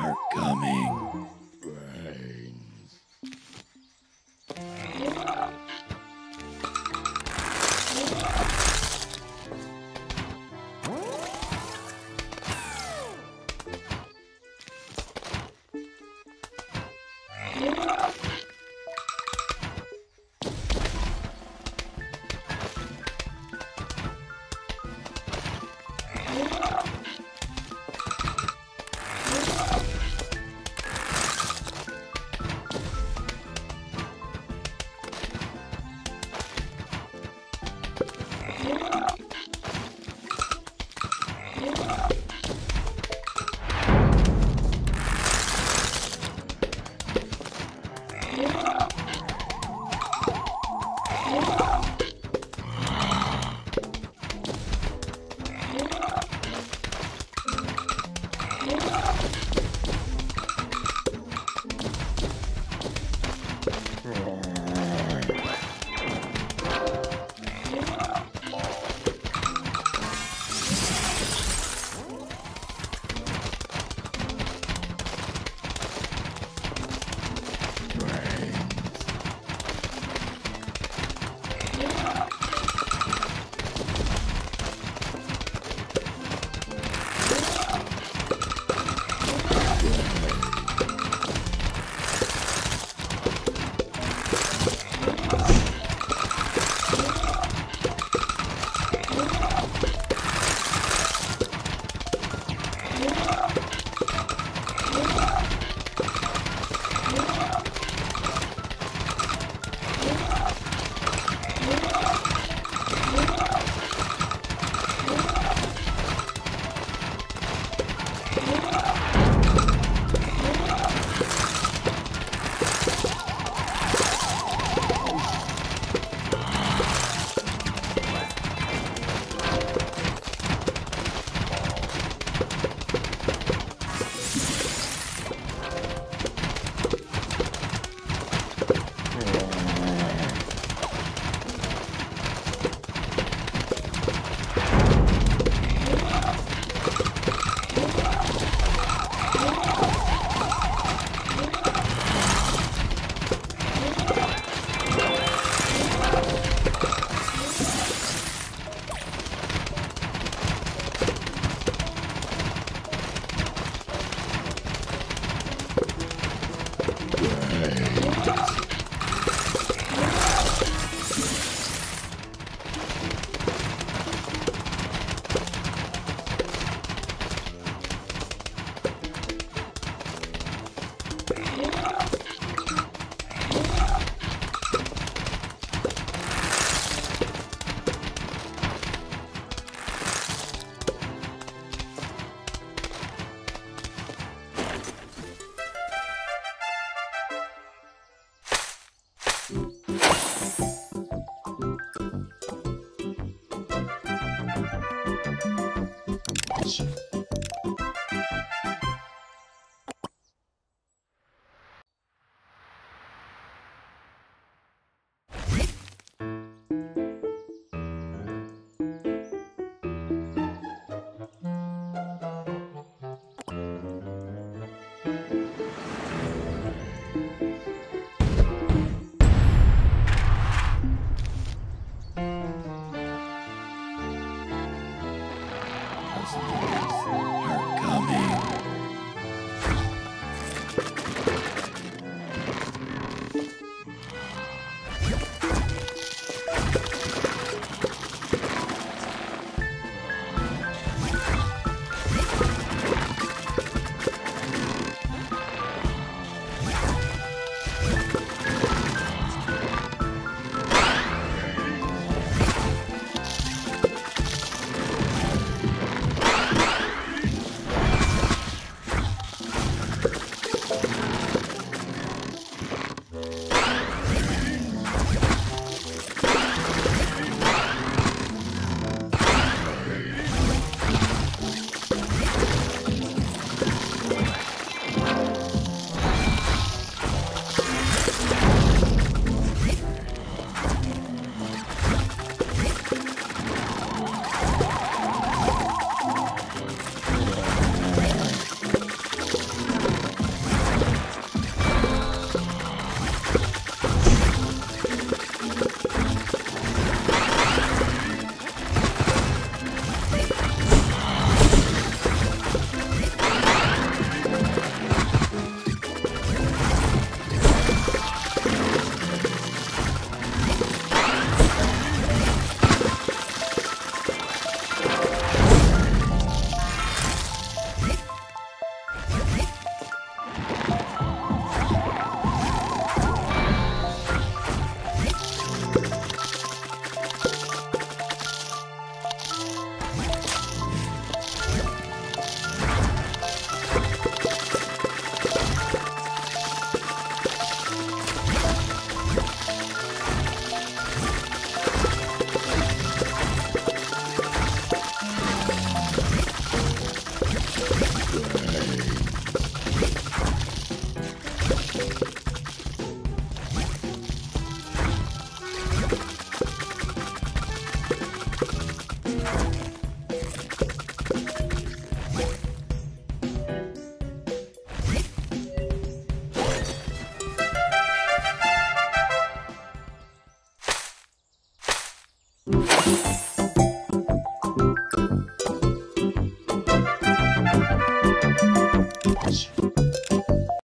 Are coming. Brains.